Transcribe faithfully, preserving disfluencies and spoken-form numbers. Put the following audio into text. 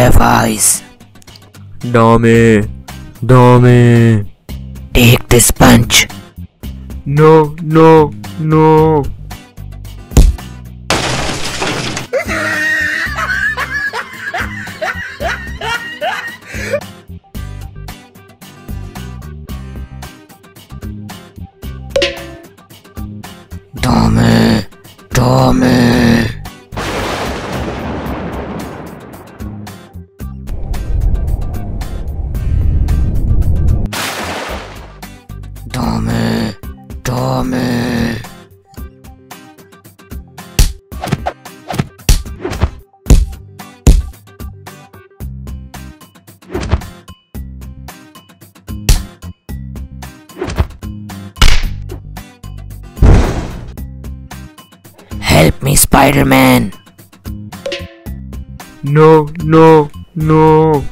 have eyes. Dame, Dame. Take this punch. No, no, no. Dame, Dame. Dame, Dame. Help me, Spider-Man. No, no, no.